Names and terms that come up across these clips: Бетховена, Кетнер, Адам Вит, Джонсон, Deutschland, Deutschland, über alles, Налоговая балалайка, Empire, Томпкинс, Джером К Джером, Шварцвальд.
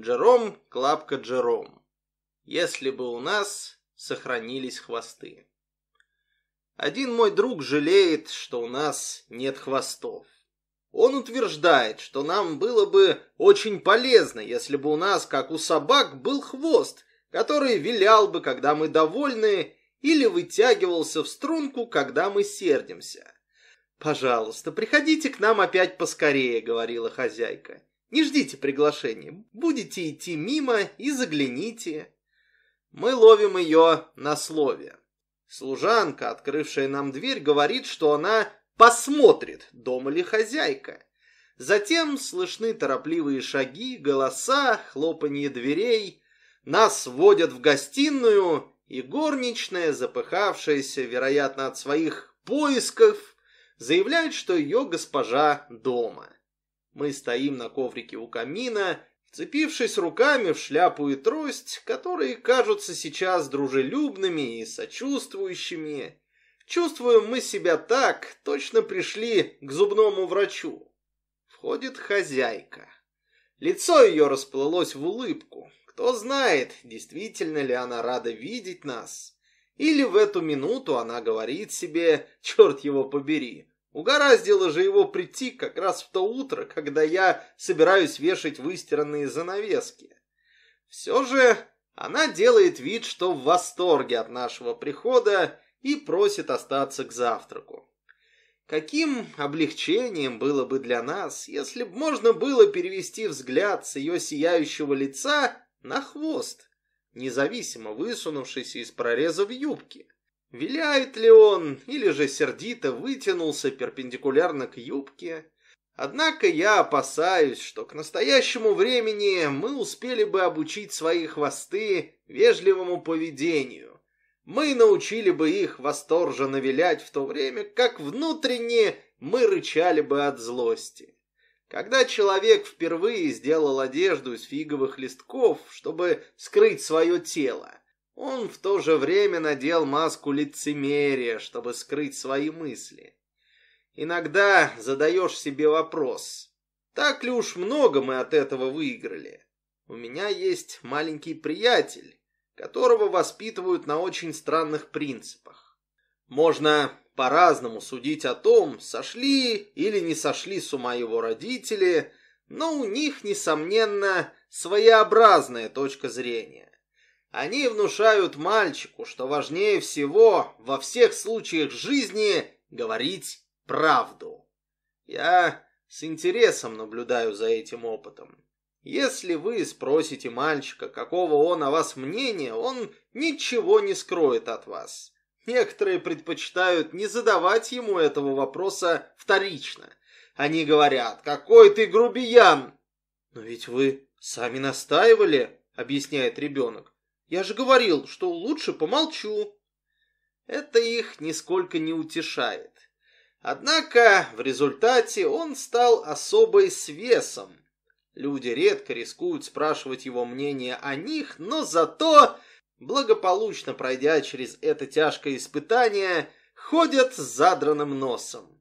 Джером К Джером. Если бы у нас сохранились хвосты. Один мой друг жалеет, что у нас нет хвостов. Он утверждает, что нам было бы очень полезно, если бы у нас, как у собак, был хвост, который вилял бы, когда мы довольны, или вытягивался в струнку, когда мы сердимся. «Пожалуйста, приходите к нам опять поскорее», — говорила хозяйка. «Не ждите приглашения. Будете идти мимо и загляните». Мы ловим ее на слове. Служанка, открывшая нам дверь, говорит, что она посмотрит, дома ли хозяйка. Затем слышны торопливые шаги, голоса, хлопанье дверей. Нас вводят в гостиную, и горничная, запыхавшаяся, вероятно, от своих поисков, заявляет, что ее госпожа дома. Мы стоим на коврике у камина, вцепившись руками в шляпу и трость, которые кажутся сейчас дружелюбными и сочувствующими. Чувствуем мы себя так, точно пришли к зубному врачу. Входит хозяйка. Лицо ее расплылось в улыбку. Кто знает, действительно ли она рада видеть нас. Или в эту минуту она говорит себе: «Черт его побери! Угораздило же его прийти как раз в то утро, когда я собираюсь вешать выстиранные занавески». Все же она делает вид, что в восторге от нашего прихода, и просит остаться к завтраку. Каким облегчением было бы для нас, если бы можно было перевести взгляд с ее сияющего лица на хвост, независимо высунувшийся из прореза в юбке. Виляет ли он, или же сердито вытянулся перпендикулярно к юбке? Однако я опасаюсь, что к настоящему времени мы успели бы обучить свои хвосты вежливому поведению. Мы научили бы их восторженно вилять в то время, как внутренне мы рычали бы от злости. Когда человек впервые сделал одежду из фиговых листков, чтобы скрыть свое тело, он в то же время надел маску лицемерия, чтобы скрыть свои мысли. Иногда задаешь себе вопрос: так ли уж много мы от этого выиграли? У меня есть маленький приятель, которого воспитывают на очень странных принципах. Можно по-разному судить о том, сошли или не сошли с ума его родители, но у них, несомненно, своеобразная точка зрения. Они внушают мальчику, что важнее всего во всех случаях жизни говорить правду. Я с интересом наблюдаю за этим опытом. Если вы спросите мальчика, какого он о вас мнения, он ничего не скроет от вас. Некоторые предпочитают не задавать ему этого вопроса вторично. Они говорят: «Какой ты грубиян!» «Но ведь вы сами настаивали», — объясняет ребенок. «Я же говорил, что лучше помолчу». Это их нисколько не утешает. Однако в результате он стал особой свесом. Люди редко рискуют спрашивать его мнение о них, но зато, благополучно пройдя через это тяжкое испытание, ходят с задранным носом.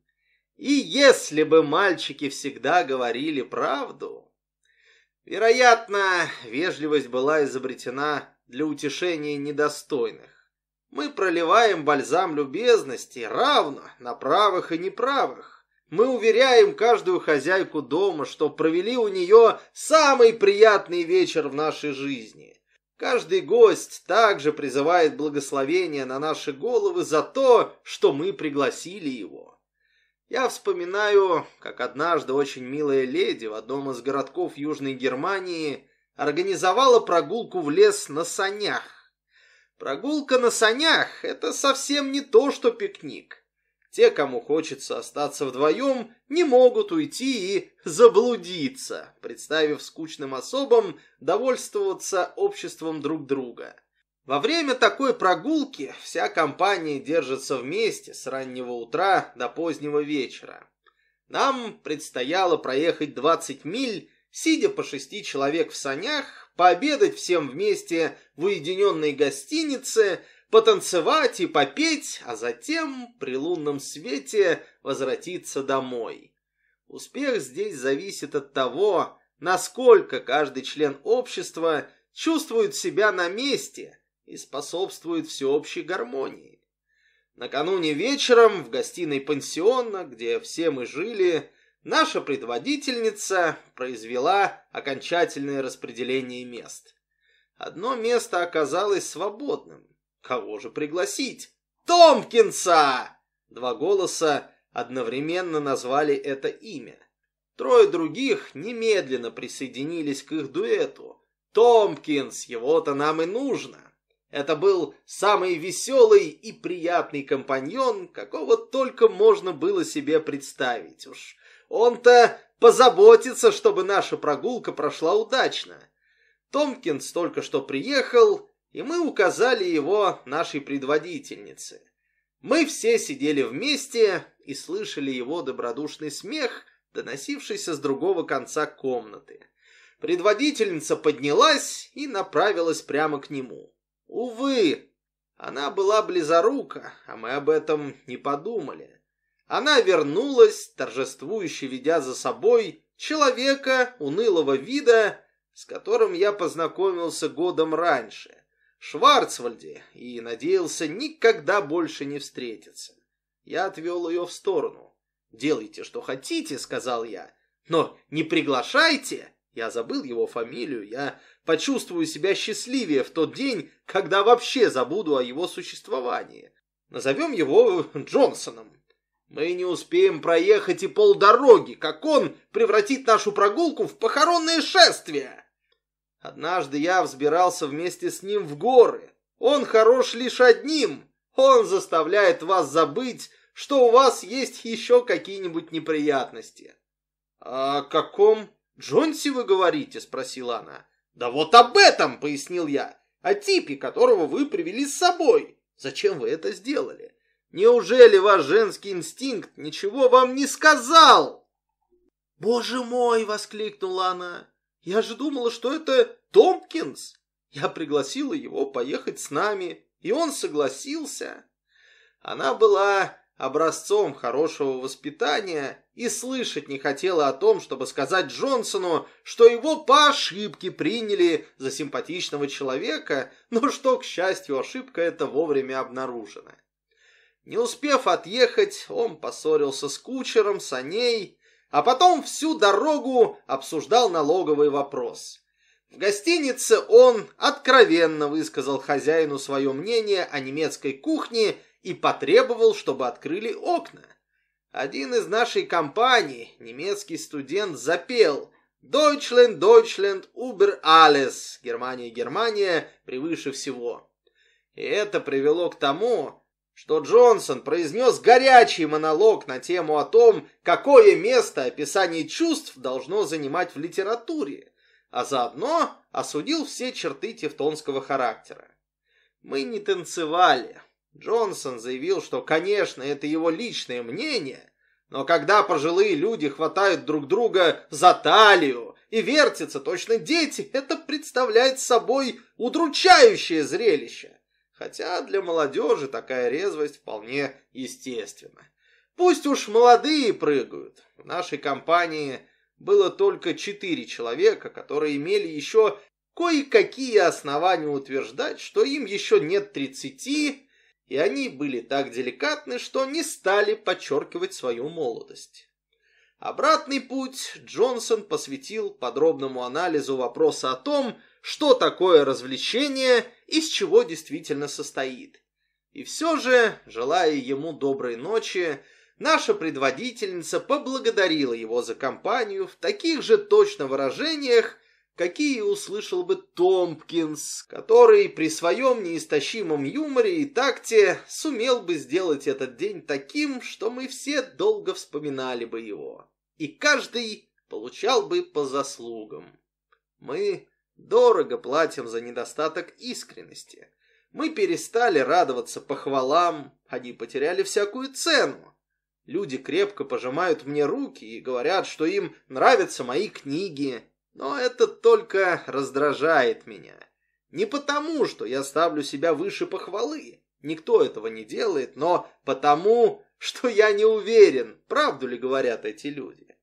И если бы мальчики всегда говорили правду... Вероятно, вежливость была изобретена для утешения недостойных. Мы проливаем бальзам любезности равно на правых и неправых. Мы уверяем каждую хозяйку дома, что провели у нее самый приятный вечер в нашей жизни. Каждый гость также призывает благословения на наши головы за то, что мы пригласили его. Я вспоминаю, как однажды очень милая леди в одном из городков Южной Германии организовала прогулку в лес на санях. Прогулка на санях — это совсем не то, что пикник. Те, кому хочется остаться вдвоем, не могут уйти и заблудиться, представив скучным особам довольствоваться обществом друг друга. Во время такой прогулки вся компания держится вместе с раннего утра до позднего вечера. Нам предстояло проехать 20 миль, сидя по 6 человек в санях, пообедать всем вместе в уединенной гостинице, потанцевать и попеть, а затем при лунном свете возвратиться домой. Успех здесь зависит от того, насколько каждый член общества чувствует себя на месте и способствует всеобщей гармонии. Накануне вечером в гостиной пансиона, где все мы жили, наша предводительница произвела окончательное распределение мест. Одно место оказалось свободным. Кого же пригласить? Томпкинса! Два голоса одновременно назвали это имя. Трое других немедленно присоединились к их дуэту. Томпкинс, его-то нам и нужно. Это был самый веселый и приятный компаньон, какого только можно было себе представить. Уж он-то позаботится, чтобы наша прогулка прошла удачно. Томпкинс только что приехал, и мы указали его нашей предводительнице. Мы все сидели вместе и слышали его добродушный смех, доносившийся с другого конца комнаты. Предводительница поднялась и направилась прямо к нему. Увы, она была близорука, а мы об этом не подумали. Она вернулась, торжествующе ведя за собой человека унылого вида, с которым я познакомился годом раньше, в Шварцвальде, и надеялся никогда больше не встретиться. Я отвел ее в сторону. «Делайте, что хотите», — сказал я, — «но не приглашайте». Я забыл его фамилию, я почувствую себя счастливее в тот день, когда вообще забуду о его существовании. Назовем его Джонсоном. Мы не успеем проехать и полдороги, как он превратит нашу прогулку в похоронное шествие. Однажды я взбирался вместе с ним в горы. Он хорош лишь одним. Он заставляет вас забыть, что у вас есть еще какие-нибудь неприятности. О каком Джонси вы говорите? — спросила она. Да вот об этом, — пояснил я, — о типе, которого вы привели с собой. Зачем вы это сделали? Неужели ваш женский инстинкт ничего вам не сказал? Боже мой, — воскликнула она, — я же думала, что это Томпкинс. Я пригласила его поехать с нами, и он согласился. Она была образцом хорошего воспитания и слышать не хотела о том, чтобы сказать Джонсону, что его по ошибке приняли за симпатичного человека, но что, к счастью, ошибка эта вовремя обнаружена. Не успев отъехать, он поссорился с кучером саней, а потом всю дорогу обсуждал налоговый вопрос. В гостинице он откровенно высказал хозяину свое мнение о немецкой кухне и потребовал, чтобы открыли окна. Один из нашей компании, немецкий студент, запел «Deutschland, Deutschland, über alles» — Германия, Германия, превыше всего. И это привело к тому, что Джонсон произнес горячий монолог на тему о том, какое место описание чувств должно занимать в литературе, а заодно осудил все черты тевтонского характера. Мы не танцевали. Джонсон заявил, что, конечно, это его личное мнение, но когда пожилые люди хватают друг друга за талию и вертятся точно дети, это представляет собой удручающее зрелище. Хотя для молодежи такая резвость вполне естественна. Пусть уж молодые прыгают. В нашей компании было только 4 человека, которые имели еще кое-какие основания утверждать, что им еще нет 30, и они были так деликатны, что не стали подчеркивать свою молодость. Обратный путь Джонсон посвятил подробному анализу вопроса о том, что такое развлечение и из чего действительно состоит. И все же, желая ему доброй ночи, наша предводительница поблагодарила его за компанию в таких же точно выражениях, какие услышал бы Томпкинс, который при своем неистощимом юморе и такте сумел бы сделать этот день таким, что мы все долго вспоминали бы его, и каждый получал бы по заслугам. Мы дорого платим за недостаток искренности. Мы перестали радоваться похвалам, они потеряли всякую цену. Люди крепко пожимают мне руки и говорят, что им нравятся мои книги. Но это только раздражает меня. Не потому, что я ставлю себя выше похвалы. Никто этого не делает, но потому, что я не уверен, правду ли говорят эти люди.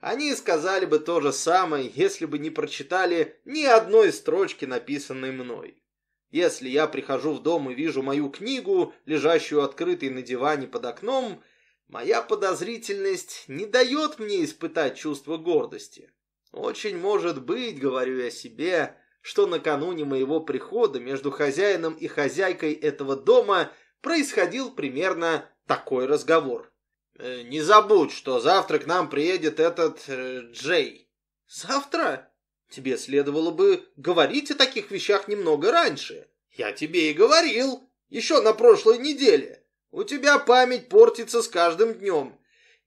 Они сказали бы то же самое, если бы не прочитали ни одной строчки, написанной мной. Если я прихожу в дом и вижу мою книгу, лежащую открытой на диване под окном, моя подозрительность не дает мне испытать чувство гордости. Очень может быть, говорю я себе, что накануне моего прихода между хозяином и хозяйкой этого дома происходил примерно такой разговор. «Не забудь, что завтра к нам приедет этот Джей». «Завтра? Тебе следовало бы говорить о таких вещах немного раньше». «Я тебе и говорил, еще на прошлой неделе. У тебя память портится с каждым днем».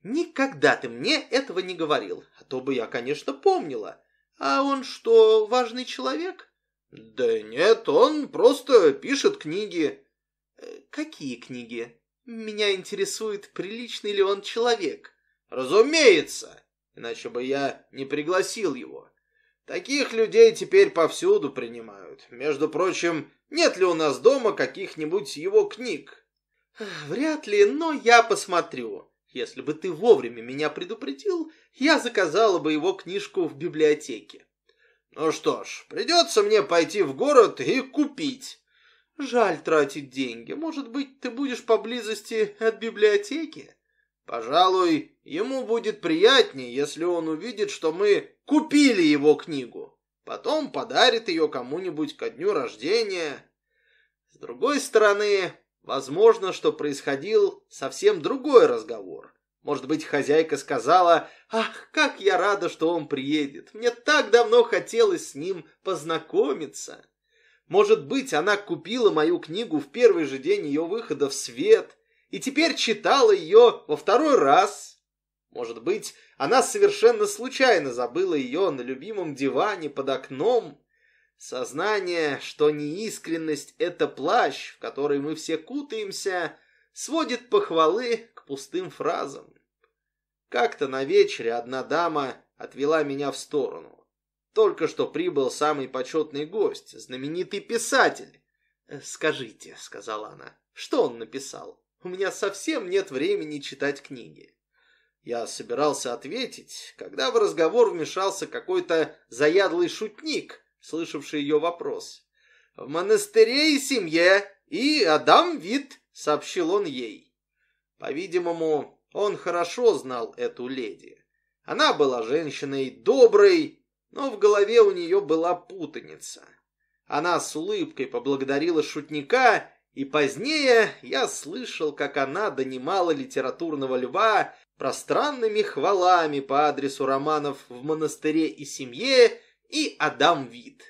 «Никогда ты мне этого не говорил, а то бы я, конечно, помнила». «А он что, важный человек?» «Да нет, он просто пишет книги». «Какие книги? Меня интересует, приличный ли он человек». «Разумеется, иначе бы я не пригласил его. Таких людей теперь повсюду принимают. Между прочим, нет ли у нас дома каких-нибудь его книг?» «Вряд ли, но я посмотрю. Если бы ты вовремя меня предупредил, я заказала бы его книжку в библиотеке». «Ну что ж, придется мне пойти в город и купить». «Жаль тратить деньги. Может быть, ты будешь поблизости от библиотеки?» «Пожалуй, ему будет приятнее, если он увидит, что мы купили его книгу. Потом подарит ее кому-нибудь ко дню рождения». С другой стороны, возможно, что происходил совсем другой разговор. Может быть, хозяйка сказала: «Ах, как я рада, что он приедет. Мне так давно хотелось с ним познакомиться». Может быть, она купила мою книгу в первый же день ее выхода в свет и теперь читала ее во второй раз. Может быть, она совершенно случайно забыла ее на любимом диване под окном. Сознание, что неискренность — это плащ, в который мы все кутаемся, сводит похвалы к пустым фразам. Как-то на вечере одна дама отвела меня в сторону. Только что прибыл самый почетный гость, знаменитый писатель. «Скажите, — сказала она, — что он написал? У меня совсем нет времени читать книги». Я собирался ответить, когда в разговор вмешался какой-то заядлый шутник, слышавший ее вопрос. «В монастыре и семье, и Адам Вит», — сообщил он ей. По-видимому, он хорошо знал эту леди. Она была женщиной доброй, но в голове у нее была путаница. Она с улыбкой поблагодарила шутника, и позднее я слышал, как она донимала литературного льва пространными хвалами по адресу романов «В монастыре и семье» и «Адам Вит».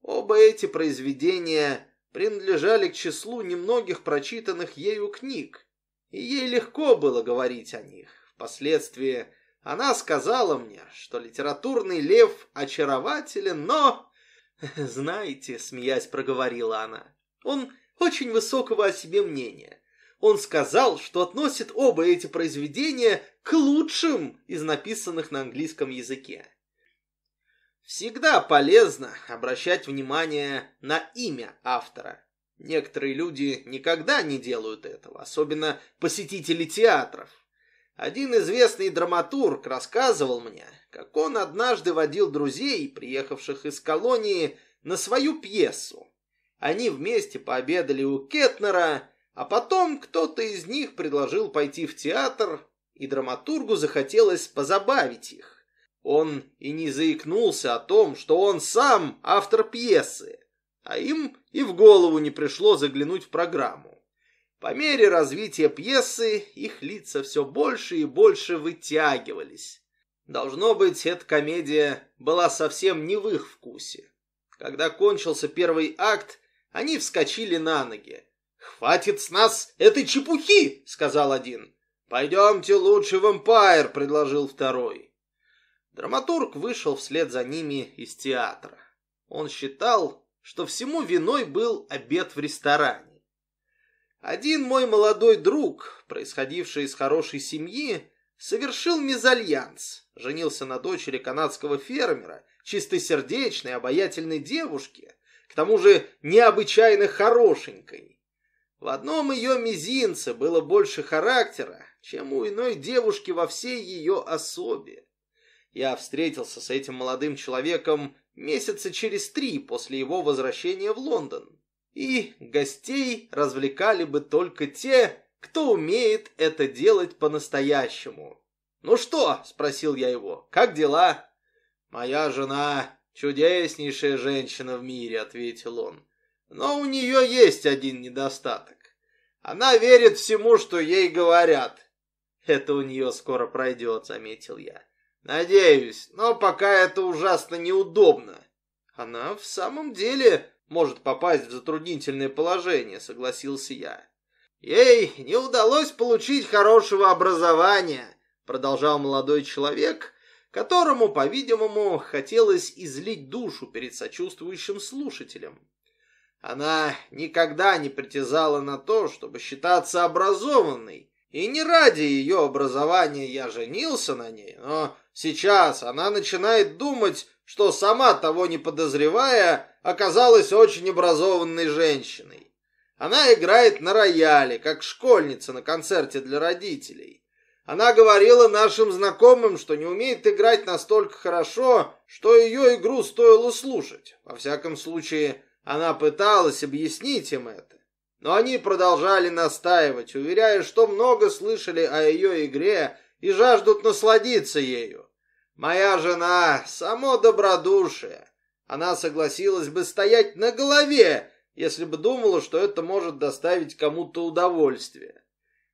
Оба эти произведения принадлежали к числу немногих прочитанных ею книг, и ей легко было говорить о них. Впоследствии она сказала мне, что литературный лев очарователен, но... «Знаете, — смеясь проговорила она, — он очень высокого о себе мнения. Он сказал, что относит оба эти произведения к лучшим из написанных на английском языке». Всегда полезно обращать внимание на имя автора. Некоторые люди никогда не делают этого, особенно посетители театров. Один известный драматург рассказывал мне, как он однажды водил друзей, приехавших из колонии, на свою пьесу. Они вместе пообедали у Кетнера, а потом кто-то из них предложил пойти в театр, и драматургу захотелось позабавить их. Он и не заикнулся о том, что он сам автор пьесы, а им и в голову не пришло заглянуть в программу. По мере развития пьесы их лица все больше и больше вытягивались. Должно быть, эта комедия была совсем не в их вкусе. Когда кончился первый акт, они вскочили на ноги. «Хватит с нас этой чепухи!» — сказал один. «Пойдемте лучше в Empire!» — предложил второй. Драматург вышел вслед за ними из театра. Он считал, что всему виной был обед в ресторане. Один мой молодой друг, происходивший из хорошей семьи, совершил мезальянс, женился на дочери канадского фермера, чистосердечной, обаятельной девушке, к тому же необычайно хорошенькой. В одном ее мизинце было больше характера, чем у иной девушки во всей ее особе. Я встретился с этим молодым человеком месяца через 3 после его возвращения в Лондон. И гостей развлекали бы только те, кто умеет это делать по-настоящему. «Ну что?» – спросил я его. «Как дела?» «Моя жена – чудеснейшая женщина в мире», – ответил он. «Но у нее есть один недостаток. Она верит всему, что ей говорят». «Это у нее скоро пройдет», – заметил я. «Надеюсь, но пока это ужасно неудобно». «Она в самом деле может попасть в затруднительное положение», – согласился я. «Ей не удалось получить хорошего образования», – продолжал молодой человек, которому, по-видимому, хотелось излить душу перед сочувствующим слушателем. «Она никогда не притязала на то, чтобы считаться образованной, и не ради ее образования я женился на ней, но сейчас она начинает думать, что сама того не подозревая, оказалась очень образованной женщиной. Она играет на рояле, как школьница на концерте для родителей. Она говорила нашим знакомым, что не умеет играть настолько хорошо, что ее игру стоило слушать. Во всяком случае, она пыталась объяснить им это. Но они продолжали настаивать, уверяя, что много слышали о ее игре и жаждут насладиться ею. Моя жена – само добродушие. Она согласилась бы стоять на голове, если бы думала, что это может доставить кому-то удовольствие.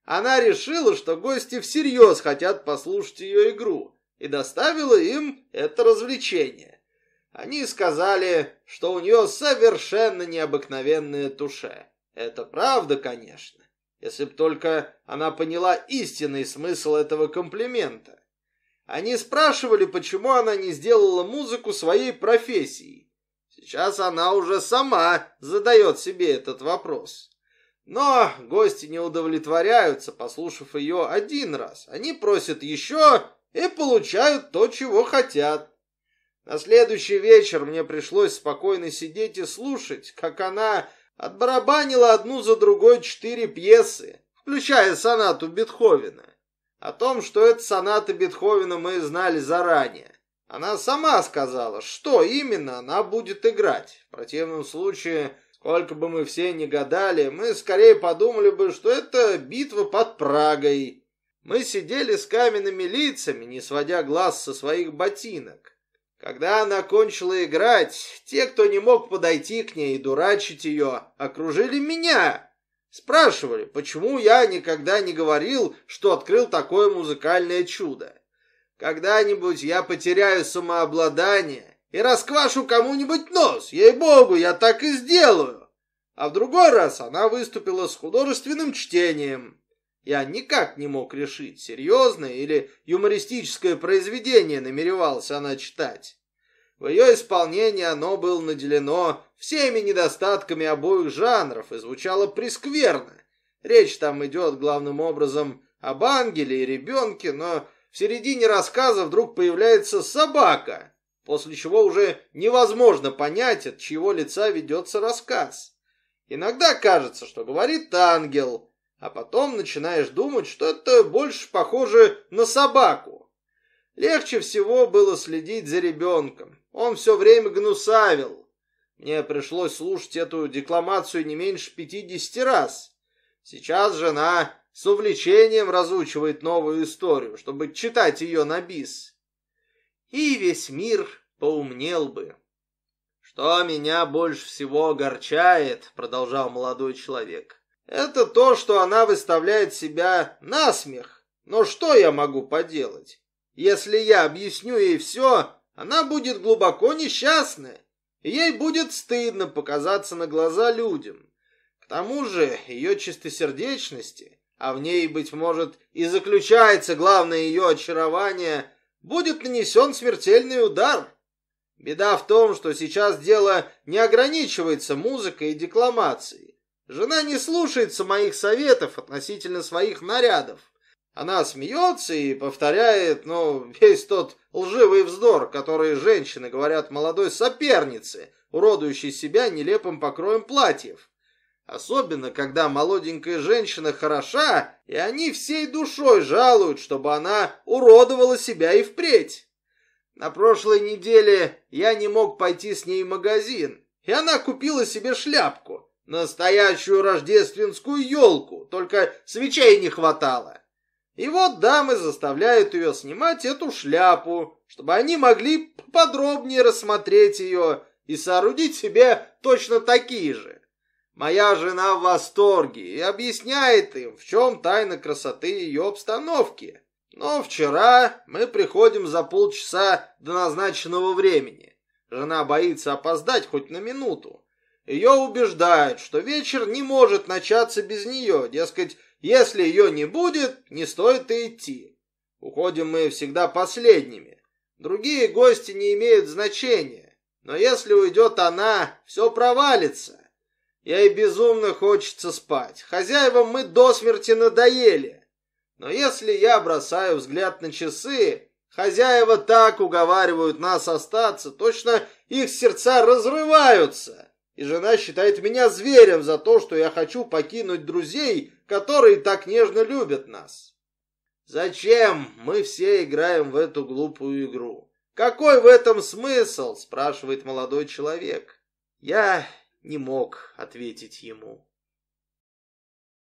Она решила, что гости всерьез хотят послушать ее игру, и доставила им это развлечение. Они сказали, что у нее совершенно необыкновенная туше. Это правда, конечно, если бы только она поняла истинный смысл этого комплимента. Они спрашивали, почему она не сделала музыку своей профессией. Сейчас она уже сама задает себе этот вопрос. Но гости не удовлетворяются, послушав ее один раз. Они просят еще и получают то, чего хотят. На следующий вечер мне пришлось спокойно сидеть и слушать, как она отбарабанила одну за другой 4 пьесы, включая сонату Бетховена. О том, что это соната Бетховена, мы знали заранее. Она сама сказала, что именно она будет играть. В противном случае, сколько бы мы все ни гадали, мы скорее подумали бы, что это битва под Прагой. Мы сидели с каменными лицами, не сводя глаз со своих ботинок. Когда она кончила играть, те, кто не мог подойти к ней и дурачить ее, окружили меня. Спрашивали, почему я никогда не говорил, что открыл такое музыкальное чудо. Когда-нибудь я потеряю самообладание и расквашу кому-нибудь нос. Ей-богу, я так и сделаю. А в другой раз она выступила с художественным чтением. Я никак не мог решить, серьезное или юмористическое произведение намеревалась она читать. В ее исполнении оно было наделено всеми недостатками обоих жанров и звучало прескверно. Речь там идет главным образом об ангеле и ребенке, но в середине рассказа вдруг появляется собака, после чего уже невозможно понять, от чьего лица ведется рассказ. Иногда кажется, что говорит ангел, а потом начинаешь думать, что это больше похоже на собаку. Легче всего было следить за ребенком. Он все время гнусавил. Мне пришлось слушать эту декламацию не меньше 50 раз. Сейчас жена с увлечением разучивает новую историю, чтобы читать ее на бис. И весь мир поумнел бы. «Что меня больше всего огорчает, — продолжал молодой человек, — это то, что она выставляет себя на смех. Но что я могу поделать? Если я объясню ей все, она будет глубоко несчастна, и ей будет стыдно показаться на глаза людям. К тому же ее чистосердечности, а в ней, быть может, и заключается главное ее очарование, будет нанесен смертельный удар. Беда в том, что сейчас дело не ограничивается музыкой и декламацией. Жена не слушается моих советов относительно своих нарядов. Она смеется и повторяет, весь тот лживый вздор, который женщины говорят молодой сопернице, уродующей себя нелепым покроем платьев. Особенно, когда молоденькая женщина хороша, и они всей душой жалуют, чтобы она уродовала себя и впредь. На прошлой неделе я не мог пойти с ней в магазин, и она купила себе шляпку, настоящую рождественскую елку, только свечей не хватало. И вот дамы заставляют ее снимать эту шляпу, чтобы они могли подробнее рассмотреть ее и соорудить себе точно такие же. Моя жена в восторге и объясняет им, в чем тайна красоты ее обстановки. Но вчера мы приходим за полчаса до назначенного времени. Жена боится опоздать хоть на минуту. Ее убеждают, что вечер не может начаться без нее, дескать, если ее не будет, не стоит и идти. Уходим мы всегда последними. Другие гости не имеют значения, но если уйдет она, все провалится. Ей безумно хочется спать. Хозяевам мы до смерти надоели. Но если я бросаю взгляд на часы, хозяева так уговаривают нас остаться, точно их сердца разрываются. И жена считает меня зверем за то, что я хочу покинуть друзей, которые так нежно любят нас. Зачем мы все играем в эту глупую игру? Какой в этом смысл? Спрашивает молодой человек. Я не мог ответить ему.